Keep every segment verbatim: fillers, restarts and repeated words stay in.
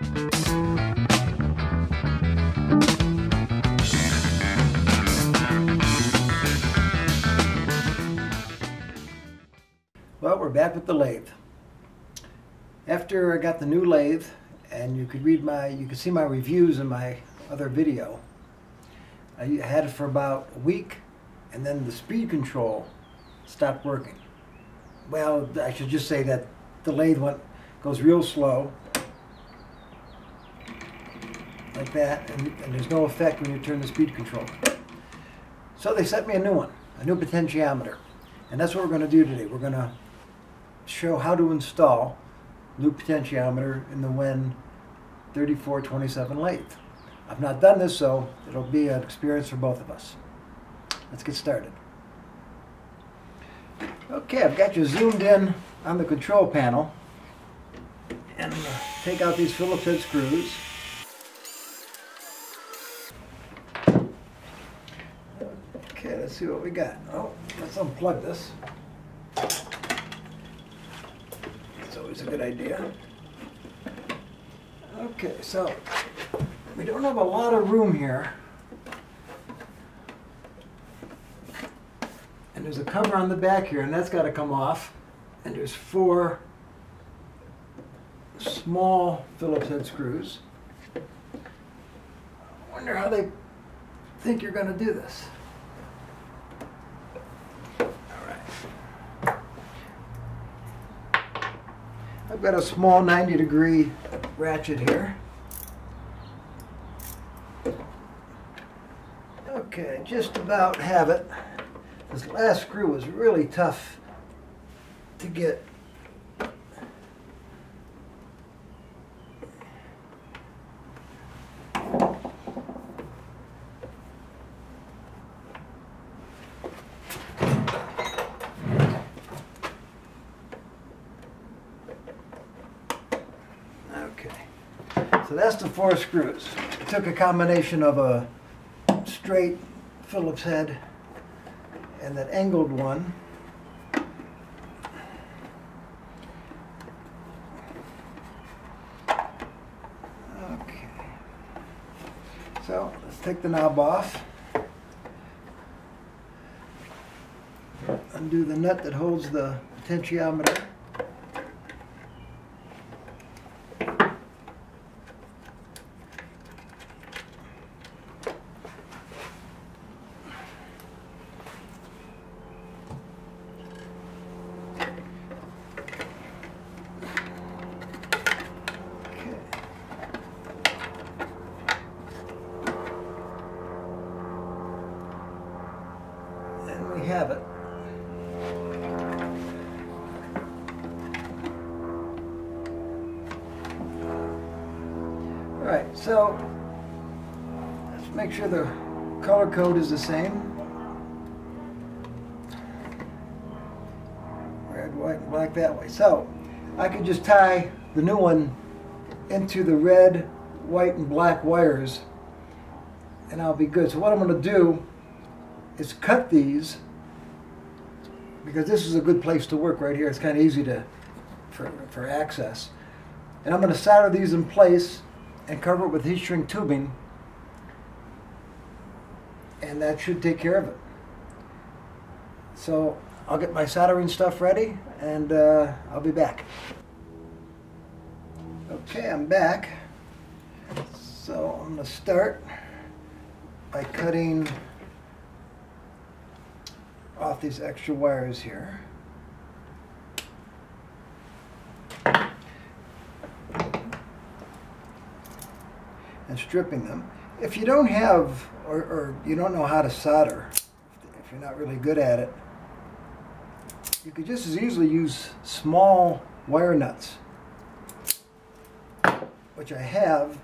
Well, we're back with the lathe. After I got the new lathe, and you could read my, you could see my reviews in my other video. I had it for about a week, and then the speed control stopped working. Well, I should just say that the lathe went goes real slow, like that, and, and there's no effect when you turn the speed control. So they sent me a new one, a new potentiometer, and that's what we're going to do today. We're going to show how to install new potentiometer in the Wen thirty-four twenty-seven lathe. I've not done this, so it'll be an experience for both of us. Let's get started. Okay, I've got you zoomed in on the control panel, and I'm going to take out these Phillips head screws. Okay, let's see what we got. Oh, let's unplug this. That's always a good idea. Okay, so we don't have a lot of room here. And there's a cover on the back here, and that's got to come off. And there's four small Phillips head screws. I wonder how they think you're going to do this. All right. I've got a small ninety degree ratchet here. Okay, just about have it. This last screw was really tough to get. Okay, so that's the four screws. It took a combination of a straight Phillips head and that angled one. Okay. So let's take the knob off. Undo the nut that holds the potentiometer. Have it. All right, so let's make sure the color code is the same. Red, white, and black that way. So I could just tie the new one into the red, white, and black wires, and I'll be good. So what I'm going to do is cut these, because this is a good place to work right here. It's kind of easy to for, for access. And I'm going to solder these in place and cover it with heat shrink tubing, and that should take care of it. So I'll get my soldering stuff ready, and uh, I'll be back. Okay, I'm back. So I'm going to start by cutting off these extra wires here. And stripping them. If you don't have, or, or you don't know how to solder, if you're not really good at it, you could just as easily use small wire nuts, which I have,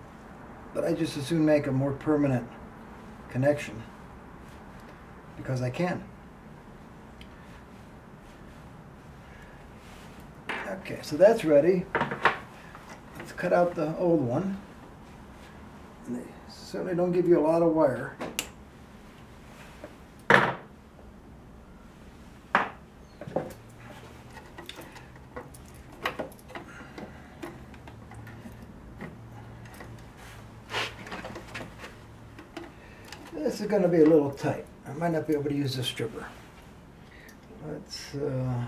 but I just as soon make a more permanent connection because I can. Okay, so that's ready. Let's cut out the old one. And they certainly don't give you a lot of wire. This is going to be a little tight. I might not be able to use the stripper. Let's uh,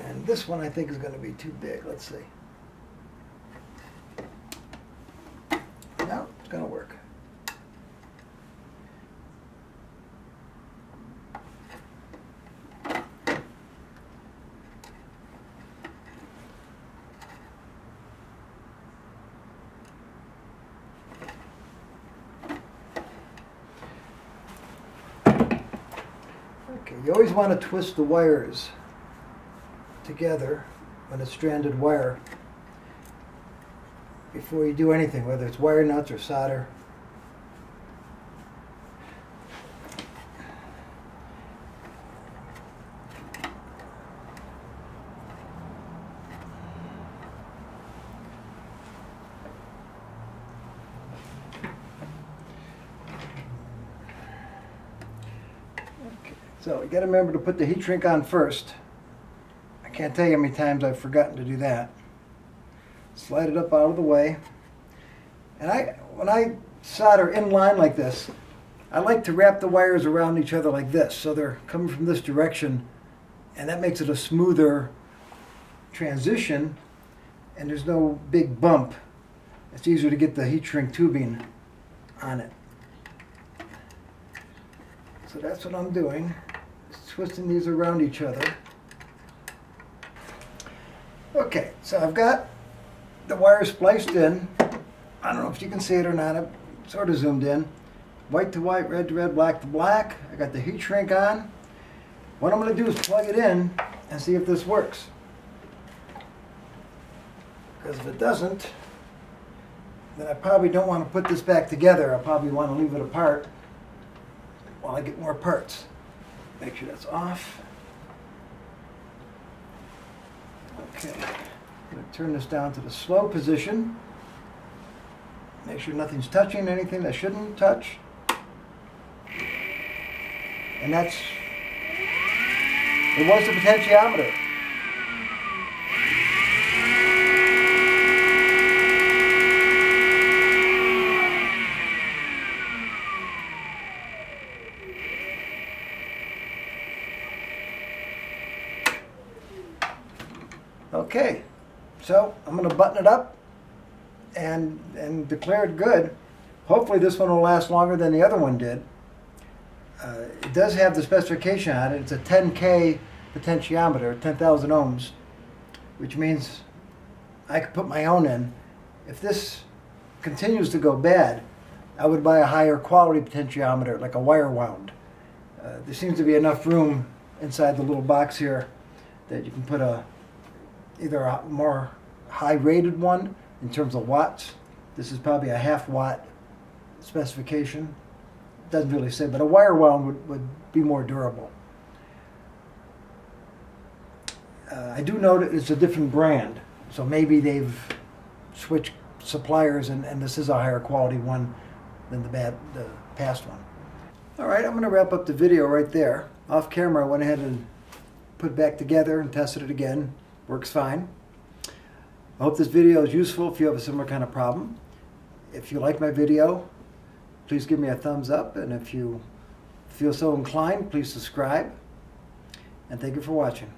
and this one I think is going to be too big. Let's see. No, it's going to work. You always want to twist the wires together when it's stranded wire before you do anything, whether it's wire nuts or solder. So you got to remember to put the heat shrink on first. I can't tell you how many times I've forgotten to do that. Slide it up out of the way. And I, when I solder in line like this, I like to wrap the wires around each other like this, so they're coming from this direction, and that makes it a smoother transition, and there's no big bump. It's easier to get the heat shrink tubing on it. So that's what I'm doing. Twisting these around each other. Okay, so I've got the wire spliced in. I don't know if you can see it or not. I've sort of zoomed in. White to white, red to red, black to black. I got the heat shrink on. What I'm going to do is plug it in and see if this works. Because if it doesn't, then I probably don't want to put this back together. I probably want to leave it apart while I get more parts. Make sure that's off. Okay, I'm going to turn this down to the slow position. Make sure nothing's touching anything that shouldn't touch. And that's, it was the potentiometer. Okay, so I'm going to button it up and, and declare it good. Hopefully this one will last longer than the other one did. Uh, it does have the specification on it. It's a ten K potentiometer, ten thousand ohms, which means I could put my own in. If this continues to go bad, I would buy a higher quality potentiometer, like a wire wound. Uh, there seems to be enough room inside the little box here that you can put a either a more high-rated one in terms of watts. This is probably a half-watt specification. Doesn't really say, but a wire wound would, would be more durable. Uh, I do know that it's a different brand, so maybe they've switched suppliers, and, and this is a higher quality one than the, bad, the past one. All right, I'm going to wrap up the video right there. Off camera, I went ahead and put it back together and tested it again. Works fine. I hope this video is useful if you have a similar kind of problem. If you like my video, please give me a thumbs up, and if you feel so inclined, please subscribe. And thank you for watching.